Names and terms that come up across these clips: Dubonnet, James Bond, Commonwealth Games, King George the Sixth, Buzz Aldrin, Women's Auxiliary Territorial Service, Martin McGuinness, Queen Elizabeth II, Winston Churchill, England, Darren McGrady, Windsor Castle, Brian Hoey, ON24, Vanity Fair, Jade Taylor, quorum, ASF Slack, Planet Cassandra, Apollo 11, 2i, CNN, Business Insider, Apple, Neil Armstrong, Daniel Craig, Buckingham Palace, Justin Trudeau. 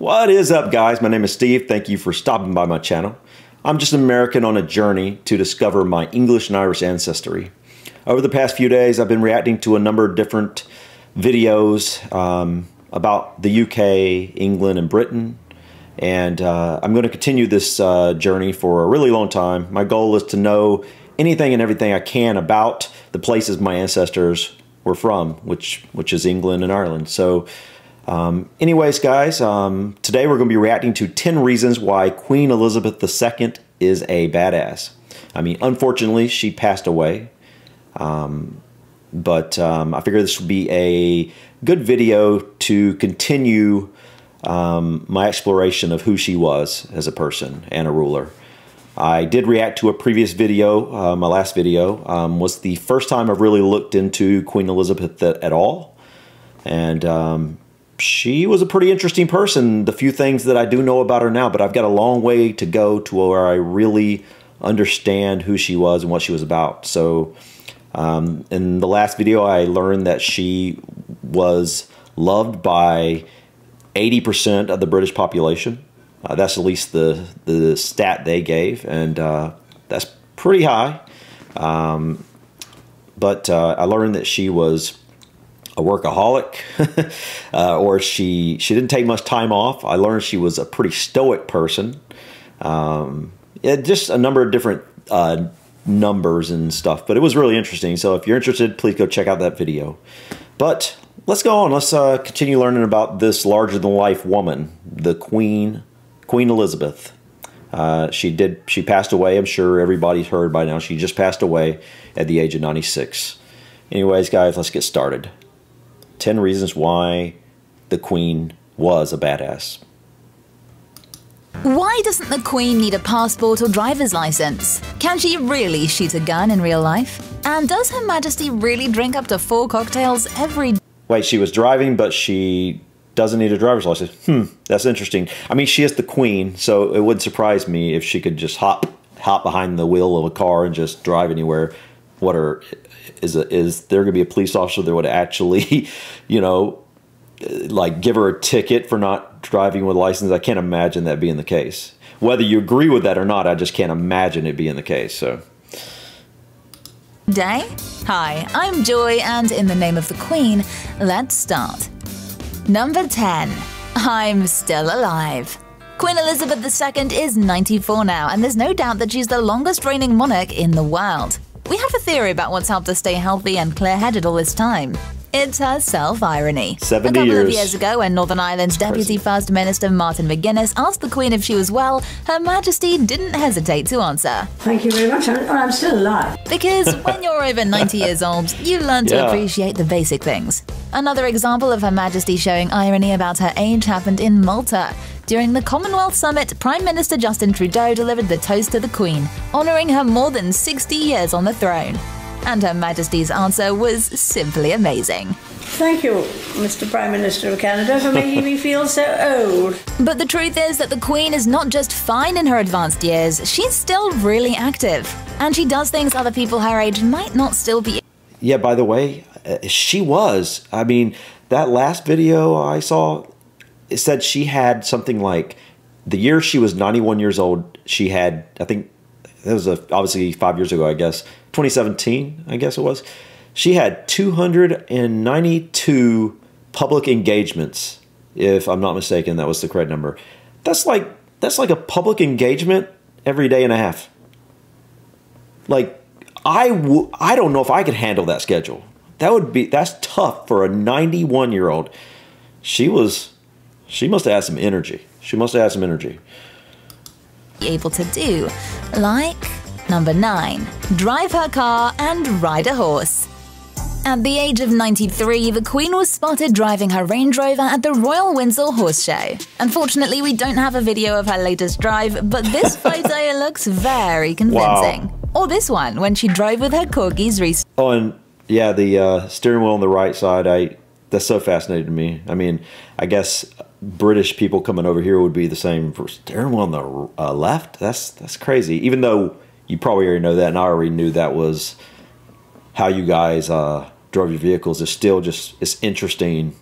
What is up, guys? My name is Steve. Thank you for stopping by my channel. I'm just an American on a journey to discover my English and Irish ancestry. Over the past few days, I've been reacting to a number of different videos about the UK, England, and Britain. And I'm going to continue this journey for a really long time. My goal is to know anything and everything I can about the places my ancestors were from, which is England and Ireland. So anyways, guys, today we're going to be reacting to 10 reasons why Queen Elizabeth II is a badass. I mean, unfortunately, she passed away, but I figured this would be a good video to continue my exploration of who she was as a person and a ruler. I did react to a previous video. My last video was the first time I've really looked into Queen Elizabeth at all. And she was a pretty interesting person, the few things that I do know about her now, but I've got a long way to go to where I really understand who she was and what she was about. So in the last video, I learned that she was loved by 80% of the British population. That's at least the stat they gave, and that's pretty high. But I learned that she was a workaholic, or she didn't take much time off. I learned she was a pretty stoic person. Just a number of different numbers and stuff, but it was really interesting. So if you're interested, please go check out that video. But let's go on. Let's continue learning about this larger-than-life woman, the Queen Elizabeth. She passed away. I'm sure everybody's heard by now. She just passed away at the age of 96. Anyways, guys, let's get started. 10 reasons why the Queen was a badass. Why doesn't the Queen need a passport or driver's license? Can she really shoot a gun in real life? And does Her Majesty really drink up to 4 cocktails every day? Wait, she was driving, but she doesn't need a driver's license. That's interesting. I mean, she is the Queen, so it wouldn't surprise me if she could just hop behind the wheel of a car and just drive anywhere. Is there going to be a police officer that would actually, you know, like give her a ticket for not driving with a license? I can't imagine that being the case. Whether you agree with that or not, I just can't imagine it being the case. So. Day? Hi, I'm Joy, and in the name of the Queen, let's start. Number 10. I'm still alive. Queen Elizabeth II is 94 now, and there's no doubt that she's the longest reigning monarch in the world. We have a theory about what's helped her stay healthy and clear-headed all this time. It's her self-irony. A couple of years ago, when Northern Ireland's Deputy First Minister Martin McGuinness asked the Queen if she was well, Her Majesty didn't hesitate to answer. Thank you very much, I'm still alive. Because when you're over 90 years old, you learn to appreciate the basic things. Another example of Her Majesty showing irony about her age happened in Malta. During the Commonwealth Summit, Prime Minister Justin Trudeau delivered the toast to the Queen, honouring her more than 60 years on the throne. And Her Majesty's answer was simply amazing. Thank you, Mr. Prime Minister of Canada, for making me feel so old. But the truth is that the Queen is not just fine in her advanced years, she's still really active. And she does things other people her age might not still be. Yeah, by the way, she was. I mean, that last video I saw, it said she had something like, the year she was 91 years old, she had, I think, that was obviously 5 years ago, I guess, 2017, I guess it was. She had 292 public engagements, if I'm not mistaken. That was the correct number. That's like a public engagement every day and a half. Like, I don't know if I could handle that schedule. That's tough for a 91-year-old. She must have had some energy. She must have had some energy. Able to do, like number 9, drive her car and ride a horse. At the age of 93, the Queen was spotted driving her Range Rover at the Royal Windsor Horse Show. Unfortunately, we don't have a video of her latest drive, but this photo looks very convincing. Wow. Or this one, when she drove with her corgis recently. Oh, and yeah, the steering wheel on the right side, that's so fascinating to me. I mean, I guess British people coming over here would be the same for steering wheel on the left. That's crazy. Even though you probably already know that, and I already knew that was how you guys drove your vehicles. It's still just, it's interesting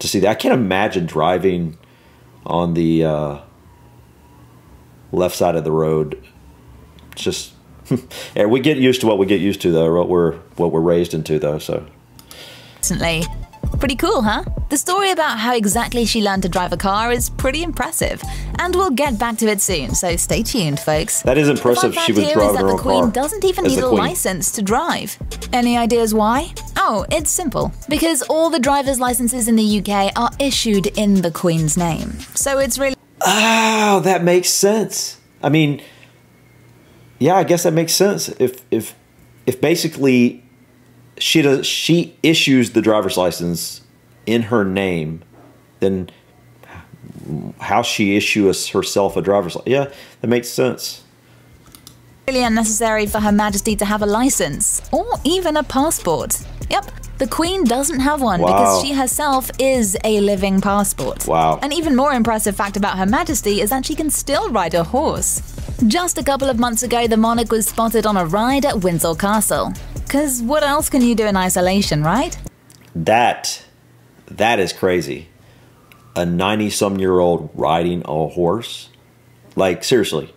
to see that. I can't imagine driving on the left side of the road. It's just yeah, we get used to what we get used to, though, what we're raised into, though. So recently, pretty cool, huh? The story about how exactly she learned to drive a car is pretty impressive, and we'll get back to it soon, so stay tuned, folks. That is impressive. She was driving her own car. The Queen doesn't even need a license to drive. Any ideas why? Oh, it's simple. Because all the driver's licenses in the UK are issued in the Queen's name. So it's really... Oh, that makes sense. I mean, yeah, I guess that makes sense. If basically she issues the driver's license in her name, then how she issues herself a driver's license. Yeah, that makes sense. Really unnecessary for Her Majesty to have a license or even a passport. Yep, the Queen doesn't have one because she herself is a living passport. Wow. An even more impressive fact about Her Majesty is that she can still ride a horse. Just a couple of months ago, the monarch was spotted on a ride at Windsor Castle. Because what else can you do in isolation, right? That is crazy. A 90-some-year-old riding a horse? Like, seriously.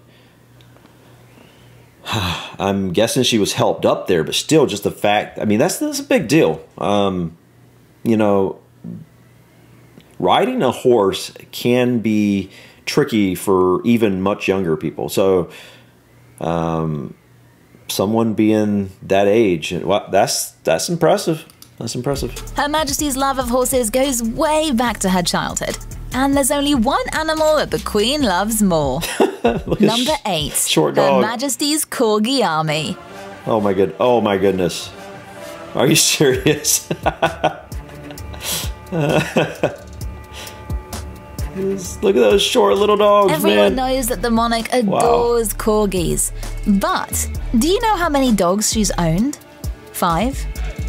I'm guessing she was helped up there, but still, just the fact... I mean, that's a big deal. You know, riding a horse can be tricky for even much younger people. So, someone being that age, well, that's impressive. That's impressive. Her Majesty's love of horses goes way back to her childhood. And there's only one animal that the Queen loves more. Number 8. Short dog. Her Majesty's Corgi Army. Oh my good. Oh my goodness. Are you serious? Look at those short little dogs, man. Everyone knows that the monarch adores corgis. But do you know how many dogs she's owned? 5?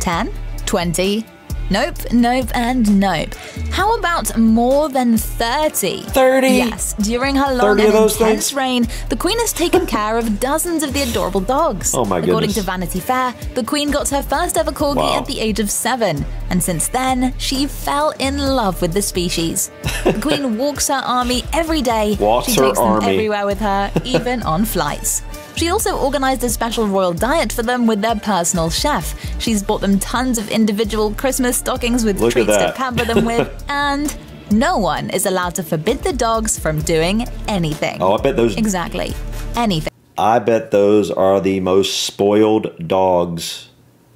10? 20? Nope, nope, and nope. How about more than 30? 30? Yes, during her long and intense reign, the Queen has taken care of dozens of the adorable dogs. Oh my goodness. According to Vanity Fair, the Queen got her first ever corgi at the age of 7, and since then, she fell in love with the species. The Queen walks her army every day. She takes them everywhere with her, even on flights. She also organized a special royal diet for them with their personal chef. She's bought them tons of individual Christmas stockings with treats to pamper them with, and no one is allowed to forbid the dogs from doing anything. Oh, I bet those... Exactly. Anything. I bet those are the most spoiled dogs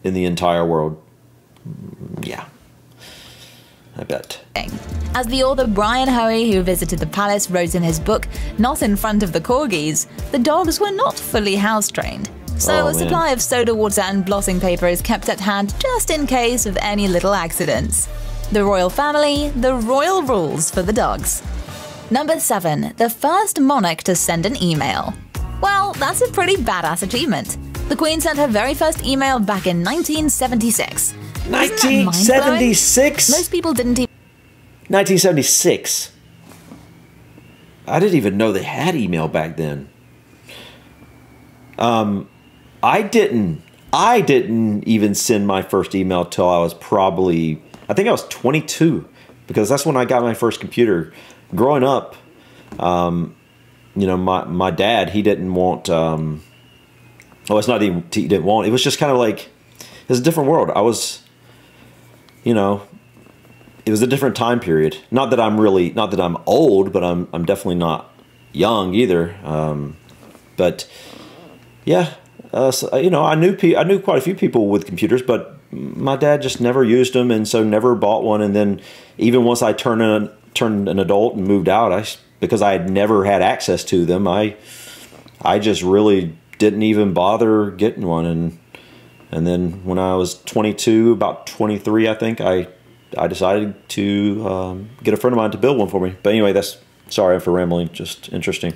in the entire world. Yeah. I bet. As the author Brian Hoey, who visited the palace, wrote in his book, Not in Front of the Corgis, the dogs were not fully house-trained. So a supply of soda water and blotting paper is kept at hand just in case of any little accidents. The royal family, the royal rules for the dogs. Number 7. The first monarch to send an email. Well, that's a pretty badass achievement. The Queen sent her very first email back in 1976. 1976? Most people didn't even... 1976. I didn't even know they had email back then. I didn't even send my first email till I was probably... I think I was 22, because that's when I got my first computer. Growing up, you know, my dad, he didn't want... oh, it's not even... He didn't want... It was just kind of like... It was a different world. I was... You know, it was a different time period. Not that I'm really, not that I'm old, but I'm definitely not young either. But yeah, so, you know, I knew quite a few people with computers, but my dad just never used them, and so never bought one. And then even once I turned an adult and moved out, because I had never had access to them, I just really didn't even bother getting one. And then when I was 22, about 23, I think, I decided to get a friend of mine to build one for me. But anyway, that's, sorry for rambling, just interesting.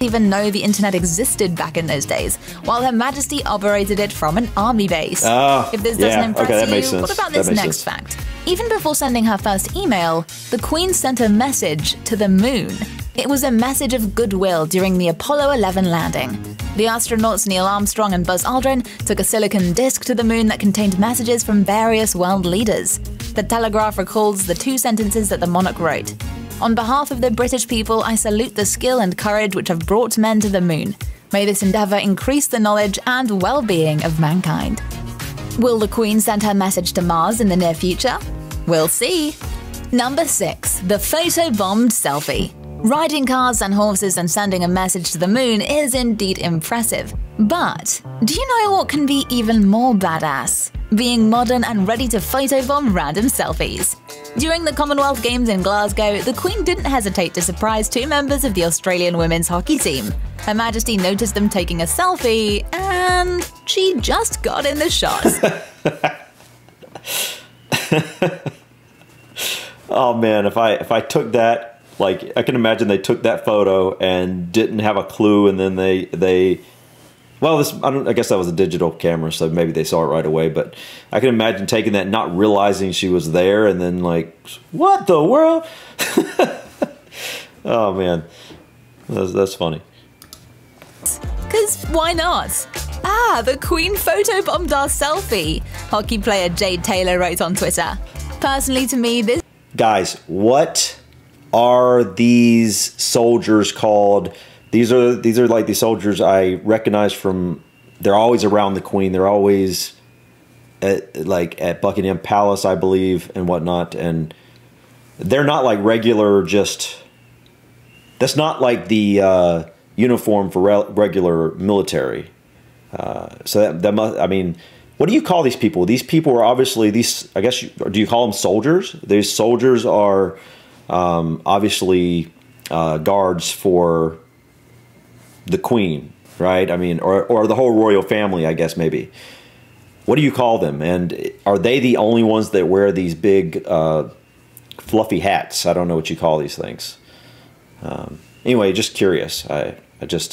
Even know the internet existed back in those days, while Her Majesty operated it from an army base. If this doesn't impress you, what about this next fact? Even before sending her first email, the Queen sent a message to the moon. It was a message of goodwill during the Apollo 11 landing. The astronauts Neil Armstrong and Buzz Aldrin took a silicon disc to the moon that contained messages from various world leaders. The Telegraph recalls the 2 sentences that the monarch wrote. On behalf of the British people, I salute the skill and courage which have brought men to the moon. May this endeavour increase the knowledge and well-being of mankind. Will the Queen send her message to Mars in the near future? We'll see. Number 6. The photobombed selfie. Riding cars and horses and sending a message to the moon is indeed impressive. But do you know what can be even more badass? Being modern and ready to photobomb random selfies. During the Commonwealth Games in Glasgow, the Queen didn't hesitate to surprise two members of the Australian women's hockey team. Her Majesty noticed them taking a selfie, and she just got in the shots. Oh man, if I took that, like, I can imagine they took that photo and didn't have a clue, and then they well, I guess that was a digital camera, so maybe they saw it right away. But I can imagine taking that, not realizing she was there, and then like, what the world? Oh man, that's funny. 'Cause why not? Ah, the Queen photobombed our selfie. Hockey player Jade Taylor wrote on Twitter. Personally, to me, this guys, what are these soldiers called? These are like the soldiers I recognize from. They're always around the Queen. They're always at Buckingham Palace, I believe, and whatnot. And they're not like regular. Just that's not like the uniform for regular military. So that must. I mean, what do you call these people? These people are obviously these. I guess do you call them soldiers? These soldiers are obviously guards for the Queen, right? I mean, or the whole royal family, I guess, maybe. What do you call them? And are they the only ones that wear these big fluffy hats? I don't know what you call these things. Anyway, just curious. I just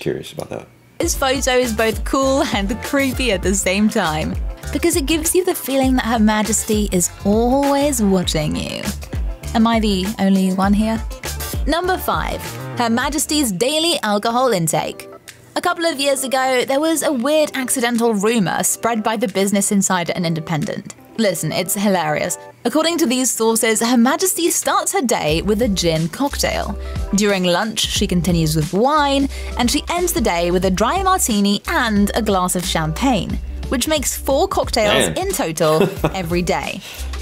curious about that. This photo is both cool and creepy at the same time, because it gives you the feeling that Her Majesty is always watching you. Am I the only one here? Number 5. Her Majesty's daily alcohol intake. A couple of years ago, there was a weird accidental rumor spread by the Business Insider and Independent. Listen, it's hilarious. According to these sources, Her Majesty starts her day with a gin cocktail. During lunch, she continues with wine, and she ends the day with a dry martini and a glass of champagne, which makes 4 cocktails in total every day.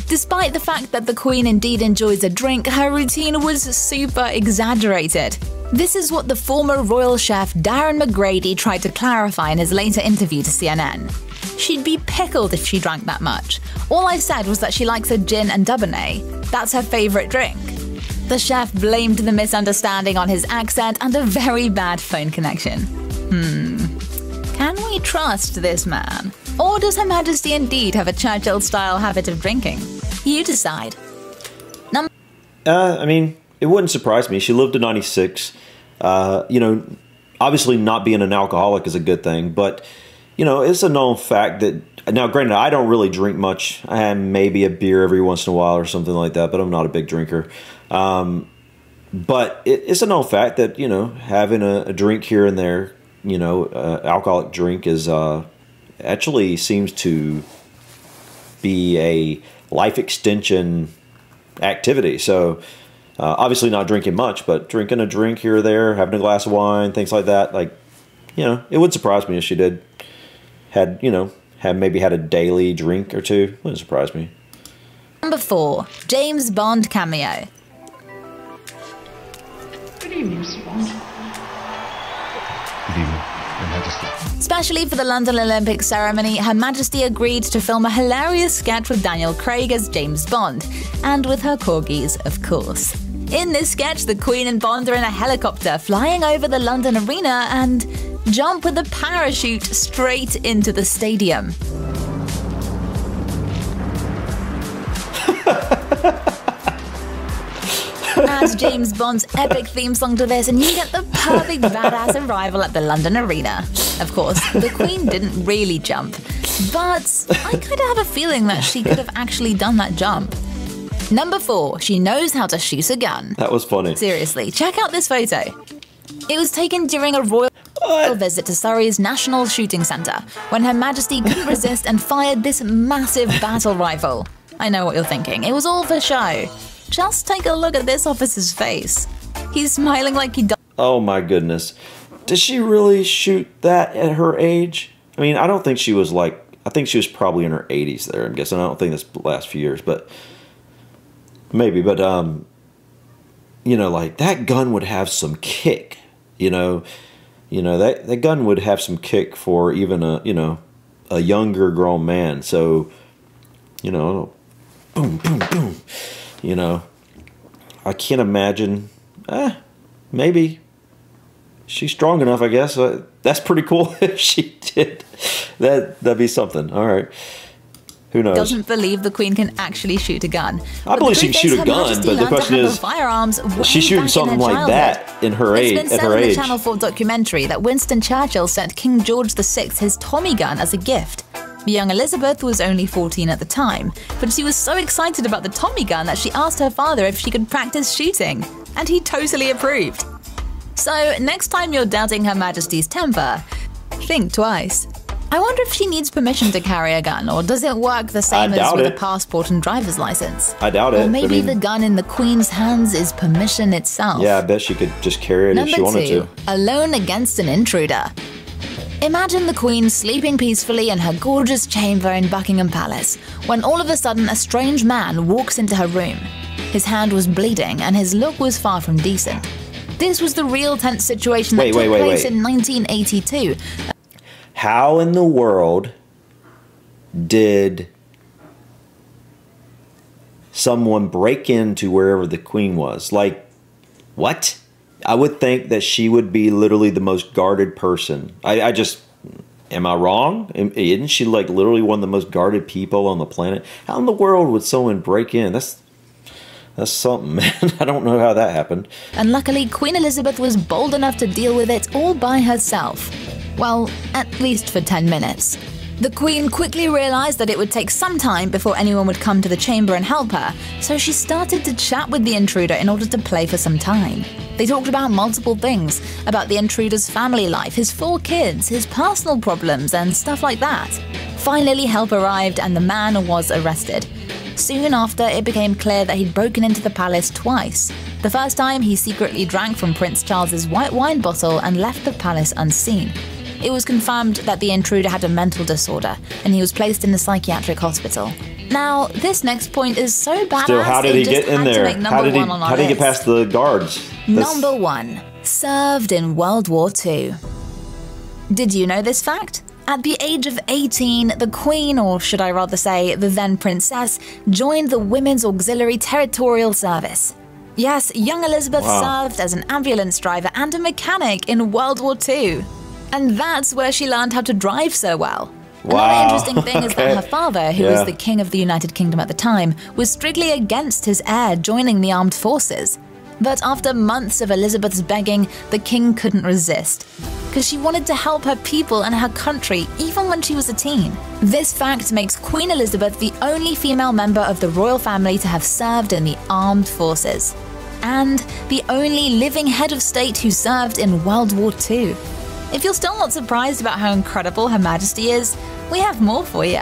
Despite the fact that the Queen indeed enjoys a drink, her routine was super exaggerated. This is what the former royal chef Darren McGrady tried to clarify in his later interview to CNN. She'd be pickled if she drank that much. All I said was that she likes a gin and Dubonnet. That's her favorite drink. The chef blamed the misunderstanding on his accent and a very bad phone connection. Can we trust this man? Or does Her Majesty indeed have a Churchill-style habit of drinking? You decide. I mean, it wouldn't surprise me. She lived to 96. You know, obviously not being an alcoholic is a good thing, but, you know, it's a known fact that... Now, granted, I don't really drink much. I have maybe a beer every once in a while or something like that, but I'm not a big drinker. But it's a known fact that, you know, having a drink here and there, you know, alcoholic drink is... actually seems to be a life extension activity. So obviously not drinking much, but drinking a drink here or there, having a glass of wine, things like that. Like, you know, it would surprise me if she had maybe had a daily drink or two. Wouldn't surprise me. Number 4, James Bond cameo. Good evening, Mr. Bond. Good evening. Especially for the London Olympic ceremony, Her Majesty agreed to film a hilarious sketch with Daniel Craig as James Bond, and with her corgis, of course. In this sketch, the Queen and Bond are in a helicopter flying over the London Arena and jump with a parachute straight into the stadium. Add James Bond's epic theme song to this, and you get the perfect badass arrival at the London Arena. Of course, the Queen didn't really jump, but I kind of have a feeling that she could have actually done that jump. Number 4, she knows how to shoot a gun. That was funny. Seriously, check out this photo. It was taken during a royal visit to Surrey's National Shooting Centre, when Her Majesty couldn't resist and fired this massive battle rifle. I know what you're thinking. It was all for show. Just take a look at this officer's face. He's smiling like he does. Oh my goodness. Did she really shoot that at her age? I mean, I don't think she was like, I think she was probably in her 80s there, I'm guessing. I don't think that's the last few years, but maybe. But, you know, like that gun would have some kick, you know, that gun would have some kick for even a, you know, a younger grown man. So, you know, boom, boom, boom, you know, I can't imagine, maybe. She's strong enough, I guess. That's pretty cool if she did. That'd be something. All right. Who knows? Doesn't believe the Queen can actually shoot a gun. I believe she can shoot a gun, but the question is, she's shooting something like that in her age. It's been said in the Channel 4 documentary that Winston Churchill sent King George the Sixth his Tommy gun as a gift. The young Elizabeth was only 14 at the time, but she was so excited about the Tommy gun that she asked her father if she could practice shooting, and he totally approved. So, next time you're doubting Her Majesty's temper, think twice. I wonder if she needs permission to carry a gun, or does it work the same as with a passport and driver's license? I doubt it. Or maybe the gun in the Queen's hands is permission itself. Yeah, I bet she could just carry it if she wanted to. Number 2. Alone against an intruder. Imagine the Queen sleeping peacefully in her gorgeous chamber in Buckingham Palace, when all of a sudden a strange man walks into her room. His hand was bleeding, and his look was far from decent. This was the real tense situation that took place in 1982. How in the world did someone break into wherever the Queen was? Like, what? I would think that she would be literally the most guarded person. I just, am I wrong? Isn't she like literally one of the most guarded people on the planet? How in the world would someone break in? That's something, man. I don't know how that happened. And luckily, Queen Elizabeth was bold enough to deal with it all by herself. Well, at least for 10 minutes. The Queen quickly realized that it would take some time before anyone would come to the chamber and help her, so she started to chat with the intruder in order to play for some time. They talked about multiple things, about the intruder's family life, his 4 kids, his personal problems, and stuff like that. Finally, help arrived and the man was arrested. Soon after, it became clear that he'd broken into the palace twice. The first time, he secretly drank from Prince Charles's white wine bottle and left the palace unseen. It was confirmed that the intruder had a mental disorder, and he was placed in the psychiatric hospital. Now, this next point is so badass. Still, how did he get in there? How did he get past the guards? Number 1. Served in World War II. Did you know this fact? At the age of 18, the Queen, or should I rather say, the then Princess, joined the Women's Auxiliary Territorial Service. Yes, young Elizabeth served as an ambulance driver and a mechanic in World War II. And that's where she learned how to drive so well. Wow. Another interesting thing is that her father, who was the King of the United Kingdom at the time, was strictly against his heir joining the armed forces. But after months of Elizabeth's begging, the King couldn't resist, because she wanted to help her people and her country even when she was a teen. This fact makes Queen Elizabeth the only female member of the royal family to have served in the armed forces, and the only living head of state who served in World War II. If you're still not surprised about how incredible Her Majesty is, we have more for you.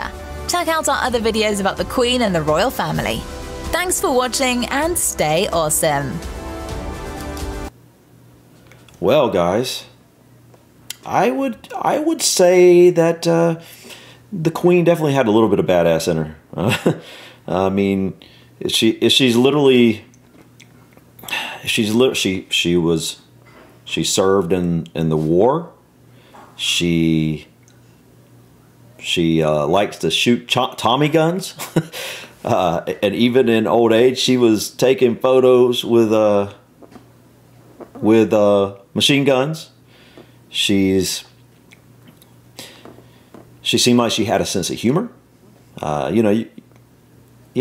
Check out our other videos about the Queen and the royal family. Thanks for watching and stay awesome! Well, guys, I would say that the Queen definitely had a little bit of badass in her. I mean, she served in the war. She likes to shoot Tommy guns, and even in old age, she was taking photos with machine guns. She seemed like she had a sense of humor. You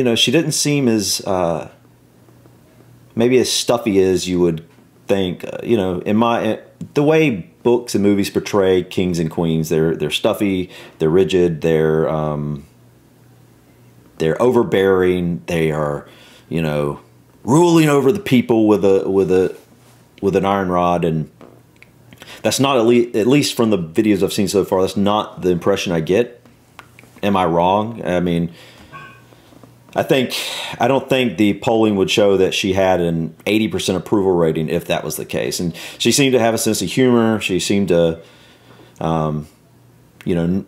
know, she didn't seem as maybe as stuffy as you would think. You know, the way books and movies portray kings and queens, they're stuffy, they're rigid, they're overbearing, they are, you know, ruling over the people with an iron rod, and that's not, at least from the videos I've seen so far, that's not the impression I get. Am I wrong? I mean, I don't think the polling would show that she had an 80% approval rating if that was the case. And she seemed to have a sense of humor. She seemed to, you know,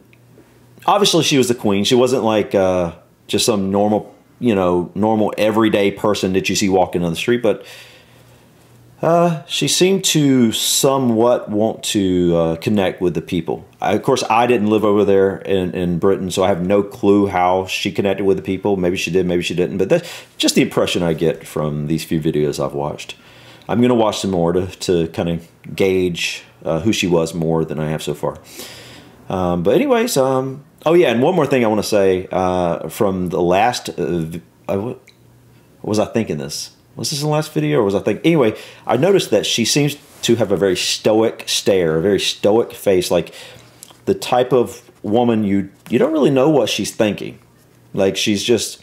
obviously she was the queen. She wasn't like just some normal, you know, normal everyday person that you see walking down the street. But she seemed to somewhat want to connect with the people. Of course, I didn't live over there in Britain, so I have no clue how she connected with the people. Maybe she did, maybe she didn't. But that's just the impression I get from these few videos I've watched. I'm going to watch some more to kind of gauge who she was more than I have so far. But anyways, oh yeah, and one more thing I want to say from the last, was I thinking this? Was this in the last video or was I thinking? Anyway, I noticed that she seems to have a very stoic stare, a very stoic face, like the type of woman you don't really know what she's thinking. Like she's just,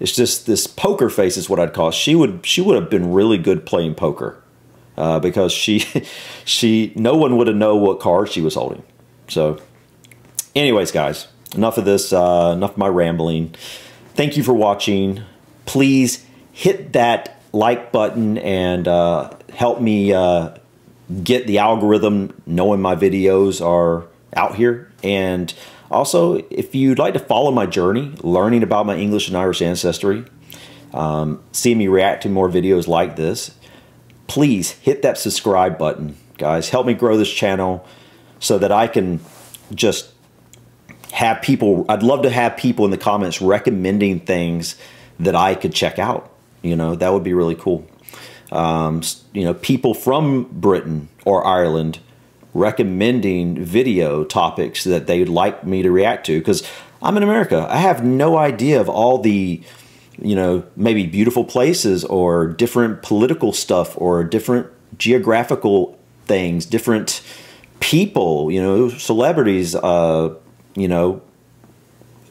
it's just this poker face is what I'd call it. She would have been really good playing poker because no one would have known what card she was holding. So anyways, guys, enough of this, enough of my rambling. Thank you for watching. Please hit that like button and help me get the algorithm knowing my videos are out here. And also, if you'd like to follow my journey, learning about my English and Irish ancestry, see me react to more videos like this, please hit that subscribe button. Guys, help me grow this channel so that I can just have people, I'd love to have people in the comments recommending things that I could check out. You know, that would be really cool. You know, people from Britain or Ireland recommending video topics that they'd like me to react to, because I'm in America. I have no idea of all the, you know, maybe beautiful places or different political stuff or different geographical things, different people, you know, celebrities, you know,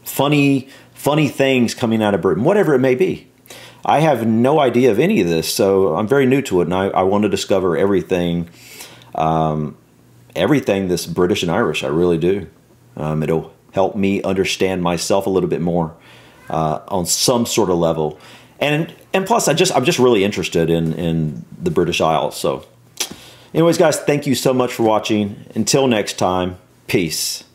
funny things coming out of Britain, whatever it may be. I have no idea of any of this, so I'm very new to it, and I want to discover everything, everything that's British and Irish. I really do. It'll help me understand myself a little bit more on some sort of level, and plus I'm just really interested in the British Isles. So, anyways, guys, thank you so much for watching. Until next time, peace.